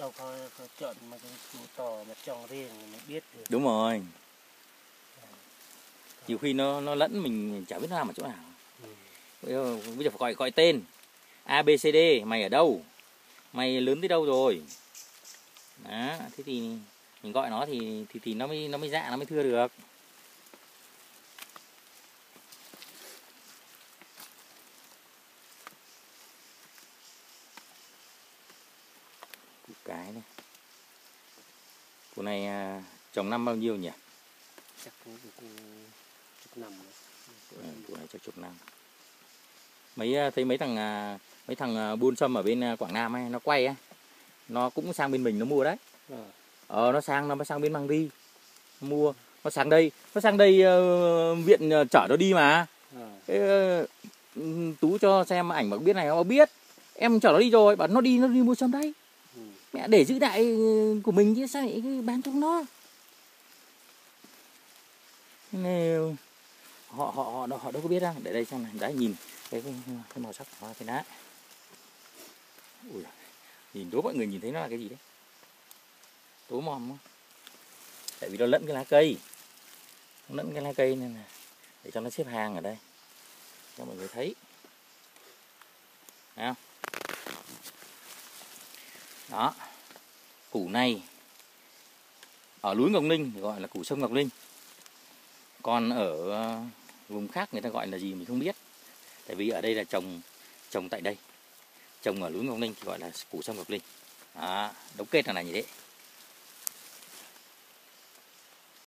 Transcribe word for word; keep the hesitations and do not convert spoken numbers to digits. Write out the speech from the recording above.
đâu có, có chọn mà cái chú tò mà trồng riêng mới biết được. Đúng rồi. À. Nhiều khi nó nó lẫn mình chả biết nó làm ở chỗ nào. Ừ. Bây giờ phải gọi gọi tên. A, B, C, D, mày ở đâu? Mày lớn tới đâu rồi? Đó, thế thì mình gọi nó thì thì thì nó mới nó mới dạ nó mới thưa được. Cái này. Củ này à, trồng năm bao nhiêu nhỉ? Chắc cũng chục năm. Ừ, củ này chắc chục năm. Mấy thấy mấy thằng mấy thằng buôn sâm ở bên Quảng Nam ấy, nó quay ấy. Nó cũng sang bên mình nó mua đấy. Ừ. Ờ nó sang nó mới sang bên mang đi. Nó mua, nó sang đây, nó sang đây uh, viện chở nó đi mà. Ừ. Thế, uh, Tú cho xem ảnh mà biết này nó biết. Em chở nó đi rồi, bảo nó đi nó đi mua sâm đấy. Mẹ để giữ đại của mình chứ sao lại bán cho nó. Nếu họ họ họ họ đâu có biết đâu. Để đây xem này, đã nhìn cái cái, cái màu sắc của hoa thế đó. Ui, nhìn đố mọi người nhìn thấy nó là cái gì đấy? Tố mòm không? Tại vì nó lẫn cái lá cây. Nó lẫn cái lá cây nên là để cho nó xếp hàng ở đây. Cho mọi người thấy. Thấy không? Đó, củ này ở núi Ngọc Linh thì gọi là củ sâm Ngọc Linh, còn ở vùng khác người ta gọi là gì mình không biết, tại vì ở đây là trồng trồng tại đây, trồng ở núi Ngọc Linh thì gọi là củ sâm Ngọc Linh. Đó, đóng kết là như thế.